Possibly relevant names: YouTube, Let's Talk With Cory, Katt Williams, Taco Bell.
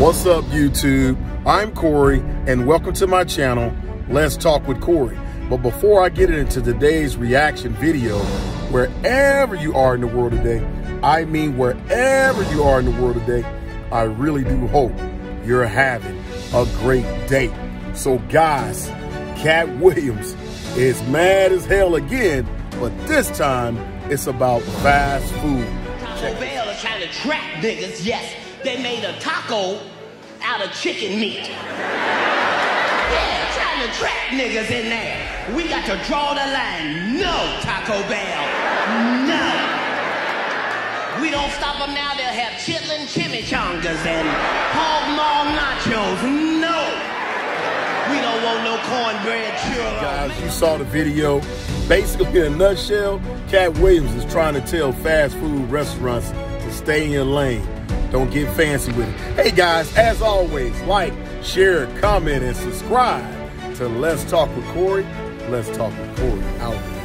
What's up, YouTube? I'm Cory, and welcome to my channel, Let's Talk with Cory. But before I get into today's reaction video, wherever you are in the world today, I mean wherever you are in the world today, I really do hope you're having a great day. So guys, Katt Williams is mad as hell again, but this time it's about fast food. Taco Bell is trying to trap niggas, yes. They made a taco out of chicken meat. Yeah, trying to trap niggas in there. We got to draw the line. No, Taco Bell. No. We don't stop them now. They'll have chitlin chimichangas and palm mall nachos. No. We don't want no cornbread churros. Guys, you saw the video. Basically, in a nutshell, Katt Williams is trying to tell fast food restaurants to stay in your lane. Don't get fancy with it. Hey guys, as always, like, share, comment, and subscribe to Let's Talk with Cory. Let's Talk with Cory out.